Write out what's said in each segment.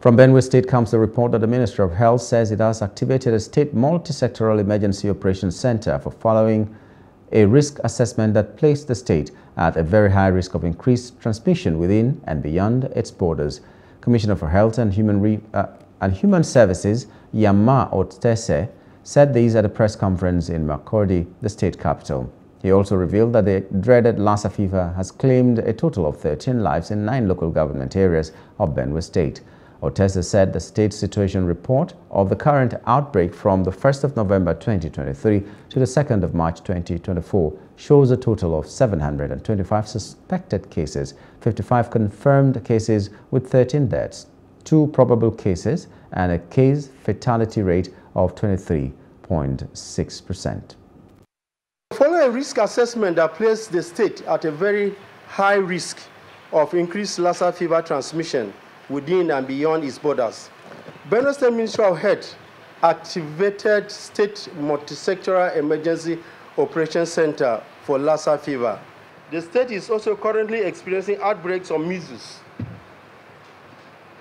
From Benue State comes the report that the Minister of Health says it has activated a state multi-sectoral emergency operations center for following a risk assessment that placed the state at a very high risk of increased transmission within and beyond its borders. Commissioner for Health and Human Services Yama Ottese said these at a press conference in Makurdi, the state capital. He also revealed that the dreaded Lassa fever has claimed a total of 13 lives in 9 local government areas of Benue State. Ottese said the state situation report of the current outbreak from the 1st of November 2023 to the 2nd of March 2024 shows a total of 725 suspected cases, 55 confirmed cases with 13 deaths, 2 probable cases, and a case fatality rate of 23.6%. Following a risk assessment that placed the state at a very high risk of increased Lassa fever transmission within and beyond its borders, Benue State Ministry of Health activated State Multisectoral Emergency Operations Center for Lassa fever. The state is also currently experiencing outbreaks of measles,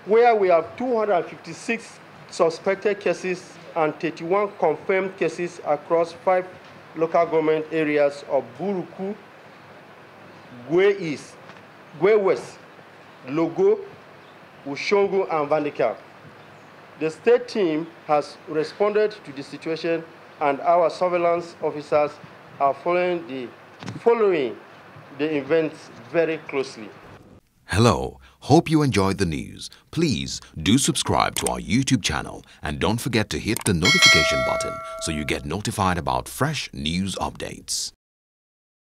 where we have 256 suspected cases and 31 confirmed cases across 5 local government areas of Buruku, Gwe East, Gwe West, Logo, Ushongo, and Vandikap. The state team has responded to the situation, and our surveillance officers are following the events very closely. Hello, hope you enjoyed the news. Please do subscribe to our YouTube channel and don't forget to hit the notification button so you get notified about fresh news updates.